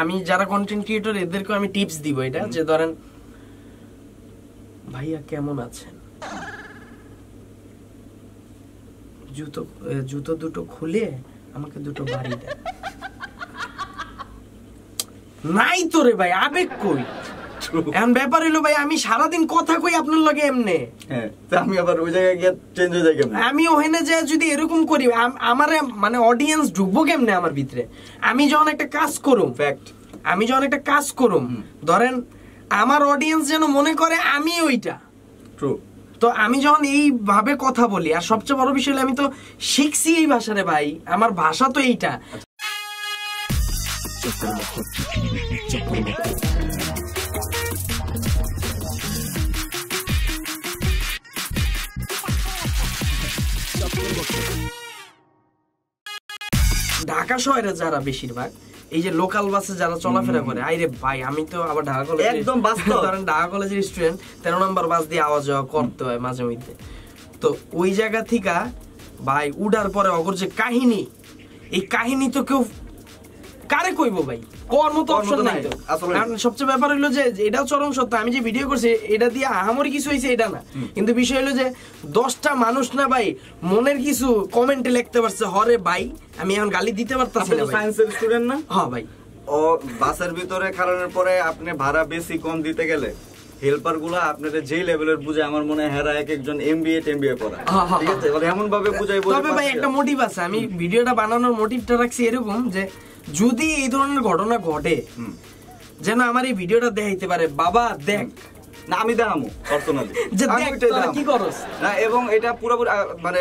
আমি যারা content creator এদেরকে আমি টিপস দিব এটা যে ধরেন ভাইয়া কেমন আছেন, জুতো দুটো খুলে আমাকে দুটো বাড়ি দেন। নাই তো রে ভাই, আবেগ কই? এমন ব্যাপার হলো ভাই আমি সারাদিন কথা কই আপনার লগে এমনে, আমি আবার ওই জায়গায় গিয়ে চেঞ্জ হয়ে যাই কেমনে? আমি ওখানে যে যদি এরকম করি আমার মানে অডিয়েন্স ঢুকবো কেমনে আমার ভিতরে? আমি যখন একটা কাজ করুম, ফ্যাক্ট, আমি যখন একটা কাজ করুম ধরেন আমার অডিয়েন্স যেন মনে করে আমি ওইটা, ট্রু। তো আমি যখন এইভাবে কথা বলি, আর সবচেয়ে বড় বিষয় হলো আমি তো শিখছি এই ভাষারে ভাই, আমার ভাষা তো এইটা। ঢাকা শহরে যারা বেশিরভাগ এই যে লোকাল বাসে যারা চলাফেরা করে, আইরে ভাই আমি তো আবার ঢাকা কলেজ একদম বাস, কারণ ঢাকা কলেজের স্টুডেন্ট 13 নম্বর বাস দিয়ে আওয়া যাওয়া করতে হয় মাঝে মধ্যে। তো ওই জায়গা থেকে ভাই উঠার পরে অগর যে কাহিনী, এই কাহিনী তো কেউ কারে কইব ভাই, কর্ম তো অপশন নাই। কারণ সবচেয়ে ব্যাপার হইলো যে এটাও চরম সত্য, আমি যে ভিডিও করছি এটা দিয়ে আহামরি কিছু হয়েছে এটা না, কিন্তু বিষয় হলো যে 10টা মানুষ না ভাই মনের কিছু কমেন্টে লিখতে পারছে, হরে ভাই আমি এখন গালি দিতে পারতাছি না। সায়েন্সের স্টুডেন্ট না? হ্যাঁ ভাই। ও বাসের ভিতরে খালানোর পরে আপনি ভাড়া বেশি কম দিতে গেলে হেল্পার গুলা আপনারা যে লেভেলের বুঝে, আমার মনে হয় হেরা এক একজন এমবিএ টেমবিএ পড়া, ঠিক আছে, মানে এমন ভাবে বুঝাই বলে। তবে ভাই একটা মোটিভ আছে, আমি ভিডিওটা বানানোর মোটিভটা রাখছি এরকম যে যদি এই ধরনের ঘটনা ঘটে যেন আমার এই ভিডিওটা দেখাইতে পারে, বাবা দেখ না আমি দেখামো পার্সোনালি যে দেখ কি করস না। এবং এটা পুরোপুরি মানে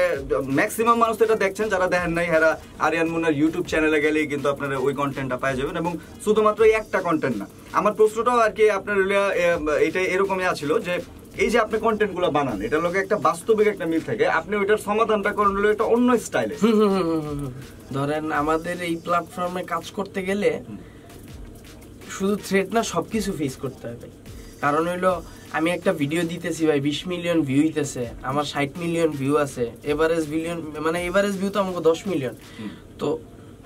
ম্যাক্সিমাম মানুষ তো এটা দেখছেন, যারা দেখেন নাই হেরা আরিয়ান মুন্নার ইউটিউব চ্যানেলে গেলে কিন্তু আপনারা ওই কন্টেন্টটা পেয়ে যাবেন। এবং শুধুমাত্র একটা কন্টেন্ট না, আমার প্রশ্নটাও আর কি আপনার এটা এরকমই আছিল যে এই যে আপনি কন্টেন্ট গুলো বানান এটার লগে একটা বাস্তবিক একটা মিল থাকে, আপনি ওইটার সমাধানটা করেন হলো একটা অন্য স্টাইলে। ধরেন আমাদের এই প্ল্যাটফর্মে কাজ করতে গেলে শুধু থ্রেট না, সবকিছু ফেস করতে হবে। কারণ হইলো আমি একটা ভিডিও দিতেছি ভাই 20 মিলিয়ন ভিউ হইতেছে, আমার 60 মিলিয়ন ভিউ আছে, এভারেজ বিলিয়ন মানে এভারেজ ভিউ তো আমাকে 10 মিলিয়ন। তো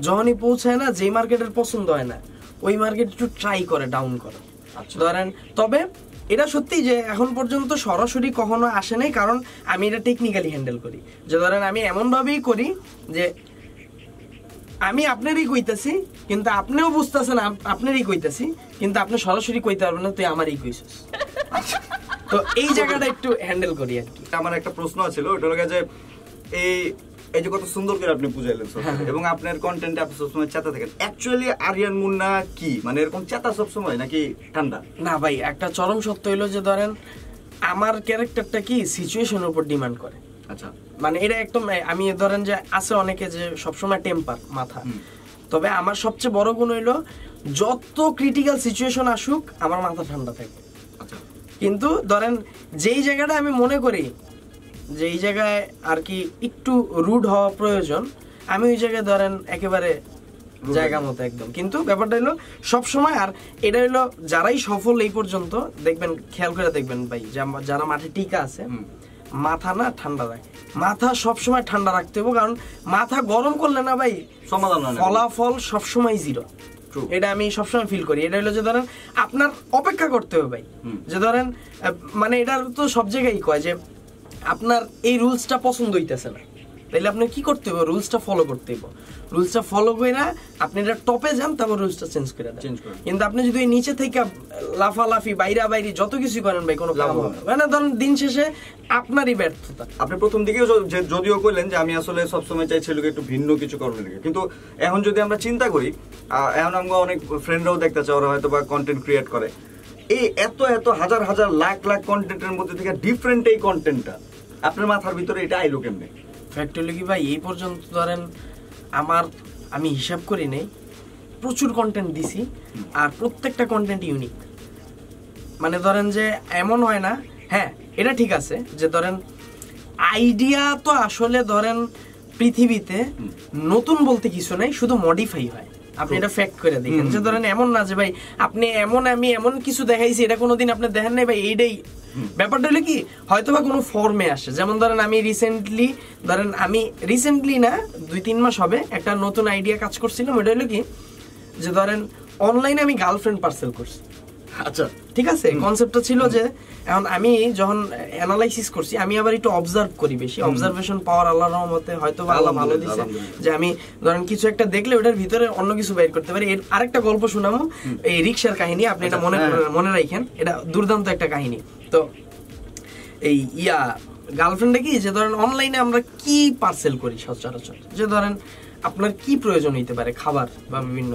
যখনই পৌঁছায় না যেই মার্কেটের পছন্দ হয় না ওই মার্কেট একটু ট্রাই করে ডাউন করে ধরেন। তবে এটা সত্যি যে এখন পর্যন্ত সরাসরি কখনো আসে নাই, কারণ আমি এটা টেকনিক্যালি হ্যান্ডেল করি যে ধরেন আমি এমনভাবেই করি যে আমি আপনারই কইতাছি কিন্তু আপনিও বুঝতেছেন আপনারই কইতাছি, কিন্তু আপনি সরাসরি কইতে পারবেন না তুই আমারই কইছিস। তো এই জায়গাটা একটু হ্যান্ডেল করি আর কি। আমার একটা প্রশ্ন ছিল ওটা হলো যে এই এই যে কত সুন্দর করে আপনি বুঝাইলেন এবং আপনার কন্টেন্টে আপনি সবসময় চেতা থাকেন, অ্যাকচুয়ালি আরিয়ান মুন্না কি মানে এরকম চেতা সবসময় নাকি ঠান্ডা? না ভাই, একটা চরম সত্য হইলো যে ধরেন আমার ক্যারেক্টারটা কি সিচুয়েশনের উপর ডিমান্ড করে। আচ্ছা, মানে এটা একদম আমি ধরেন যে আছে অনেকে যে সবসময় টেম্পার মাথা, তবে আমার সবচেয়ে বড় গুণ হইলো যত ক্রিটিক্যাল সিচুয়েশন আসুক আমার মাথা ঠান্ডা থাকে। কিন্তু ধরেন যেই জায়গাটা আমি মনে করি যে এই জায়গায় আর কি একটু রুড হওয়া প্রয়োজন, আমি ওই জায়গায় ধরেন একেবারে জায়গা মতো একদম। কিন্তু ব্যাপারটা হলো সবসময় আর এটা হলো যারাই সফল এই পর্যন্ত দেখবেন, খেয়াল করে দেখবেন ভাই যারা মাঠে টিকা আছে মাথা না ঠান্ডা রাখে, মাথা সবসময় ঠান্ডা রাখতে হবে। কারণ মাথা গরম করলে না ভাই সমাধান হয় না, ফলাফল সবসময় জিরো। এটা আমি সবসময় ফিল করি। এটা হলো যে ধরেন আপনার অপেক্ষা করতে হবে ভাই, যে ধরেন মানে এটা তো সব জায়গায় কয় যে আপনার এই রুলসটা পছন্দ হইতেছে না, তাইলে আপনি কি করতে হবে, রুলসটা ফলো করতে হবে। রুলসটা ফলো করে না আপনি এটা টপে যান, তারপর রুলসটা চেঞ্জ করে দেন। কিন্তু আপনি যদি নিচে থেকে লাফালাফি বাইরা বাইরি যত কিছু করেন ভাই কোনো লাভ হবে না, ধরুন দিন শেষে আপনারই ব্যর্থতা। আপনি প্রথম দিকেও যদিও কইলেন যে আমি আসলে সবসময় চাইছিল একটু ভিন্ন কিছু করার লাগে, কিন্তু এখন যদি আমরা চিন্তা করি, এখন আমরা অনেক ফ্রেন্ডরাও দেখতে চাই ওরা হয়তো বা কন্টেন্ট ক্রিয়েট করে, এই এত এত হাজার হাজার লাখ লাখ কন্টেন্টের মধ্যে থেকে ডিফারেন্ট এই কন্টেন্টটা আপনার মাথার ভিতরে এটা আইলো কেমনে? ফ্যাক্টলি কি ভাই এই পর্যন্ত ধরেন আমি হিসাব করি নেই, প্রচুর কন্টেন্ট দিছি, আর প্রত্যেকটা কন্টেন্ট ইউনিক। মানে ধরেন যে এমন হয় না, হ্যাঁ এটা ঠিক আছে যে ধরেন আইডিয়া তো আসলে ধরেন পৃথিবীতে নতুন বলতে কিছু নাই, শুধু মডিফাই হয়। আপনি এটা ফ্যাক্ট করে দেখেন যে ধরেন এমন না যে ভাই আপনি আমি এমন কিছু দেখাইছি এটা কোনোদিন আপনি দেখেন নাই ভাই, এইটাই। ব্যাপারটা হলো কি হয়তো বা কোনো ফর্মে আসে, যেমন ধরেন আমি রিসেন্টলি না 2-3 মাস হবে একটা নতুন আইডিয়া কাজ করছিলাম। ওটা হলো কি যে ধরেন অনলাইনে আমি গার্লফ্রেন্ড পার্সেল করছি, আচ্ছা ঠিক আছে, কনসেপ্টটা ছিল যে এখন আমি যখন অ্যানালাইসিস করছি আমি আবার একটু অবজার্ভ করি, বেশি অবজারভেশন পাওয়ার আল্লাহর রহমতে হয়তো আল্লাহ ভালো দিয়েছে যে আমি ধরেন কিছু একটা দেখলে ওটার ভিতরে অন্য কিছু বাইর করতে পারি। এর আরেকটা গল্প শোনাবো, এই রিক্সার কাহিনী, আপনি এটা মনে রাখেন, এটা দুর্দান্ত একটা কাহিনী। তো এই গার্লফ্রেন্ডে কি যে ধরেন অনলাইনে আমরা কি পার্সেল করি সচরাচর, যে ধরেন আপনার কি প্রয়োজন হইতে পারে, খাবার বা বিভিন্ন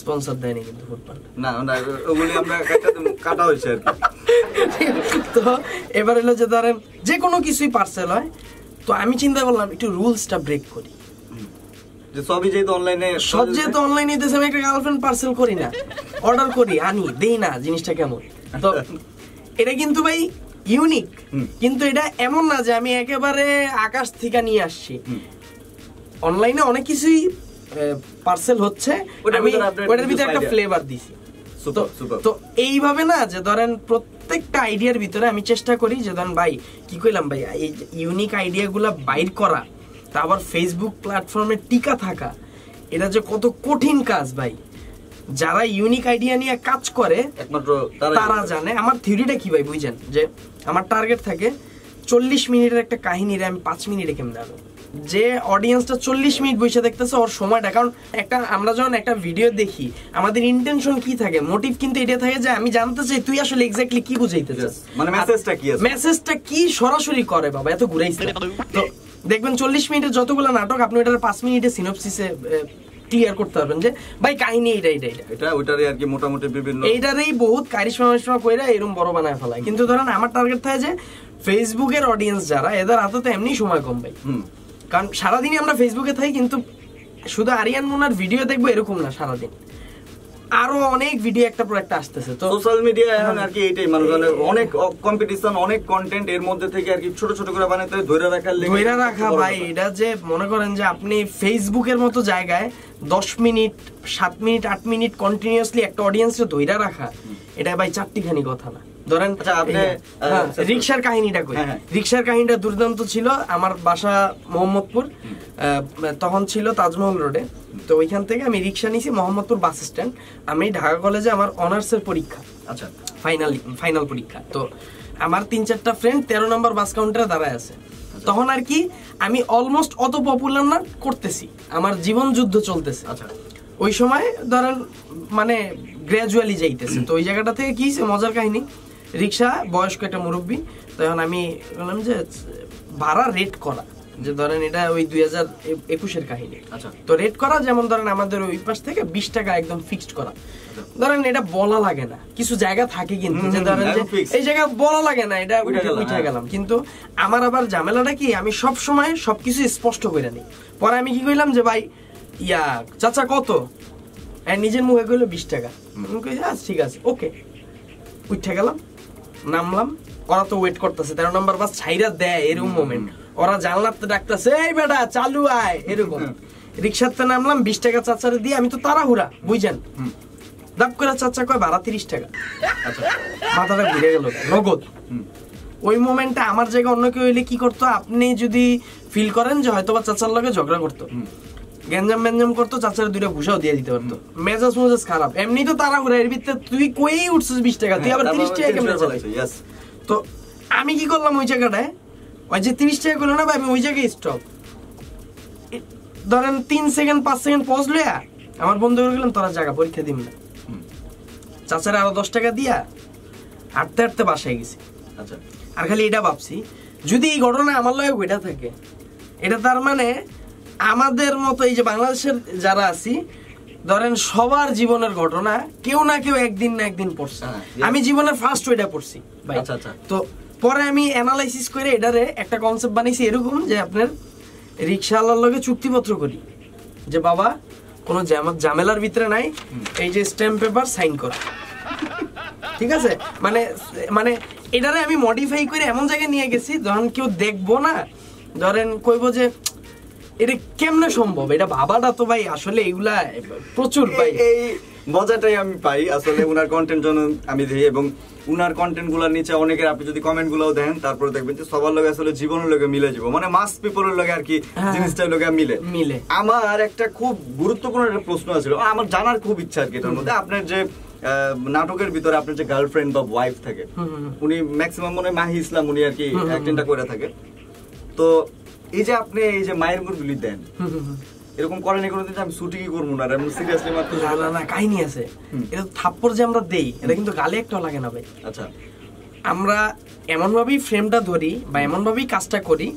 স্পন্সর দেয় না কিন্তু ফুড পান্ডা, না না ওগুলি আমরা কাটা হয়েছে আর কি। তো এবার হলো যে ধরেন যে কোনো কিছুই পার্সেল হয়, তো আমি চিন্তা করলাম একটু রুলসটা ব্রেক করি, যে সবই যেহেতু অনলাইনে, সব যেহেতু অনলাইনে দিতেছে, আমি একটা গার্লফ্রেন্ড পার্সেল করি না, অর্ডার করি, আনি, দেই না, জিনিসটা কেমন। তো এটা কিন্তু ভাই ইউনিক, কিন্তু এটা এমন না যে আমি একেবারে আকাশ থেকে নিয়ে আসছি। অনলাইনে অনেক কিছুই পার্সেল হচ্ছে, আমি ওটার ভিতরে একটা ফ্লেভার দিছি। তো এইভাবে না যে ধরেন প্রত্যেকটা আইডিয়ার ভিতরে আমি চেষ্টা করি যে ধরেন ভাই কি কইলাম ভাই এই ইউনিক আইডিয়াগুলা বাইর করা, তা আবার ফেসবুক প্ল্যাটফর্মে টিকা থাকা, এটা যে কত কঠিন কাজ ভাই, যারা ইউনিক আইডিয়া নিয়ে কাজ করে একমাত্র তারা জানে। আমার থিওরিটা কি ভাই বুঝছেন, যে আমার টার্গেট থাকে 40 মিনিটের একটা কাহিনীর আমি 5 মিনিটে কেমন দেবো, যে অডিয়েন্সটা 40 মিনিট বসে দেখতেছে ওর সময়টা। কারণ একটা আমরা যখন একটা ভিডিও দেখি আমাদের ইন্টেনশন কি থাকে, মোটিভ কিন্তু এটা থাকে যে আমি জানতে চাই তুই আসলে এক্স্যাক্টলি কি বুঝাইতে চাস, মানে মেসেজটা কি আছে, মেসেজটা কি সরাসরি করে বাবা এত ঘুরাইছে। তো দেখবেন 40 মিনিটের যতগুলো নাটক আপনি ওটার 5 মিনিটে সিনপসিসে ক্লিয়ার করতে পারবেন যে ভাই কাহিনী এটা এটা এটা এটা ওইটারই আর কি, মোটামুটি বিভিন্ন এইটারই বহুত কারিশমা কইরা এরকম বড় বানায় ফেলায়। কিন্তু ধরেন আমার টার্গেট থাকে যে ফেসবুকের অডিয়েন্স যারা, এদের হাতে তো এমনি সময় কম ভাই, কারণ সারাদিনই আমরা ফেসবুকে থাকি, কিন্তু শুধু আরিয়ান মুন্নার ভিডিও দেখবো এরকম না, সারাদিন আরো অনেক ভিডিও একটা পর একটা আসতেছে। তো সোশ্যাল মিডিয়া এখন আর কি এইটাই, মানে অনেক কম্পিটিশন, অনেক কন্টেন্ট, এর মধ্যে থেকে আর কি ছোট ছোট করে বানাতে ধরে রাখা ভাই। এটা যে মনে করেন যে আপনি ফেসবুকের মতো জায়গায় 10 মিনিট 7 মিনিট 8 মিনিট কন্টিনিউয়াসলি একটা অডিয়েন্সকে ধরে রাখা, এটা ভাই 4টিখানি কথা না। ধরেন আপনি রিক্সার কাহিনীটা কই, রিক্সার কাহিনীটা দুর্দান্ত ছিল। আমার বাসা মোহাম্মদপুর, তখন ছিল তাজমহল রোডে, তো ওইখান থেকে আমি রিক্সা নিয়েছি মোহাম্মদপুর বাস স্ট্যান্ড। আমি ঢাকা কলেজে আমার অনার্সের পরীক্ষা, আচ্ছা ফাইনাল পরীক্ষা। তো আমার 3-4টা ফ্রেন্ড 13 নম্বর বাস কাউন্টারে দাঁড়ায় আছে। তখন আর কি আমি অলমোস্ট অত পপুলার না, করতেছি আমার জীবন যুদ্ধ চলতেছে। আচ্ছা ওই সময় ধরেন মানে গ্র্যাজুয়ালি যাইতেছে। তো ওই জায়গাটা থেকে কি মজার কাহিনী, রিক্সা বয়স্ক একটা মুরব্বী, তখন আমি বললাম যে ভাড়া রেট করা, যে ধরেন এটা ওই 2021-এর কাহিনী। আচ্ছা তো রেট করা, যেমন ধরেন আমাদের ওই পাশ থেকে 20 টাকা একদম ফিক্সড করা। ধরেন এটা বলা লাগে না, কিছু জায়গা থাকে কিন্তু যে ধরেন এই জায়গা বলা লাগে না, এটা উঠে গেলাম। কিন্তু আমার আবার ঝামেলাটা কি, আমি সব সময় সবকিছু স্পষ্ট করে নিই। পরে আমি কি কইলাম যে ভাই চাচা কত, নিজের মুখে কইলো 20 টাকা। ঠিক আছে ওকে, উঠে গেলাম, নামলাম। ওরা তো ওয়েট করতেছে, 13 নম্বর বাস ছাইরা দেয় এরকম মোমেন্ট, ওরা জানলাতে ডাকতেছে এই বেটা চালু আয় এরকম। রিক্সাতে নামলাম, 20 টাকা চাচারে দিয়ে, আমি তো তাড়াহুড়া বুঝেন, দাপ করে চাচা কয় ভাড়া 30 টাকা। মাথাটা ঘুরে গেল নগদ। ওই মোমেন্টটা আমার জায়গায় অন্য কেউ হইলে কি করতো, আপনি যদি ফিল করেন যে হয়তো বা চাচার লগে ঝগড়া করতো, গ্যাঞ্জাম ব্যাঞ্জাম করতো, চাচারে 2টা ভুষাও দিয়ে দিতে পারতো। মেজাজ মোজাজ খারাপ, এমনি তো তাড়াহুড়া, এর ভিতরে তুই কই উঠছিস 20 টাকা, তুই আবার 30 টাকা কেমনে চালাইছিস। তো আমি কি করলাম ওই জায়গাটায়, ওই যে 30 টাকা করলো না ভাই, আমি ওই জায়গায় স্টপ, ধরেন 3 সেকেন্ড 5 সেকেন্ড পজ লয়া আমার বন্ধু করে গেলাম, তোরা জায়গা পরীক্ষা দিম না। চাচারে আরো 10 টাকা দিয়া হাঁটতে হাঁটতে বাসায় গেছি। আচ্ছা আর খালি এটা ভাবছি, যদি এই ঘটনা আমার লগে ঘটা থাকে, এটা তার মানে আমাদের মতো এই যে বাংলাদেশের যারা আছি, ধরেন সবার জীবনের ঘটনা কেউ না কেউ একদিন না একদিন পড়ছে। আমি জীবনের ফার্স্ট ওইটা পড়ছি। আচ্ছা আচ্ছা। তো পরে আমি অ্যানালাইসিস করে এটারে একটা কনসেপ্ট বানিয়েছি এরকম যে আপনার রিক্সাওয়ালার লগে চুক্তিপত্র করি যে বাবা কোনো ঝামেলার ভিতরে নাই, এই যে স্ট্যাম্প পেপার সাইন করা, ঠিক আছে। মানে মানে এটারে আমি মডিফাই করে এমন জায়গায় নিয়ে গেছি, ধরেন কেউ দেখবো না, ধরেন কইব যে এটা কেমনে সম্ভব, এটা ভাবাটা তো ভাই আসলে এগুলা প্রচুর ভাই। মজাটাই আমি পাই আসলে উনার কন্টেন্ট যখন আমি দেখি এবং উনার কন্টেন্টগুলোর নিচে অনেকের আপনি যদি কমেন্টগুলোও দেন তারপর দেখবেন যে সবার লগে আসলে জীবনের লগে মিলে যাব মানে মাস পিপলের লগে আর কি জিনিসটার লগে মিলে। আমার একটা খুব গুরুত্বপূর্ণ একটা প্রশ্ন ছিল, আমার জানার খুব ইচ্ছা আর কি এটার মধ্যে। আপনার যে নাটকের ভিতরে আপনার যে গার্লফ্রেন্ড বা ওয়াইফ থাকে উনি ম্যাক্সিমাম মনে মাহি ইসলাম উনি আর কি অ্যাক্টিংটা করে থাকে, তো এই যে আপনি এই যে মায়ের গুড়গুলি দেন এরকম করেন কোনোদিন আমি শুটিং করবো না সিরিয়াসলি মাত্র না না কাহিনী আছে। এটা থাপ্পড় যে আমরা দেই এটা কিন্তু গালে একটা লাগে না ভাই। আচ্ছা আমরা এমনভাবেই ফ্রেমটা ধরি বা এমনভাবেই কাজটা করি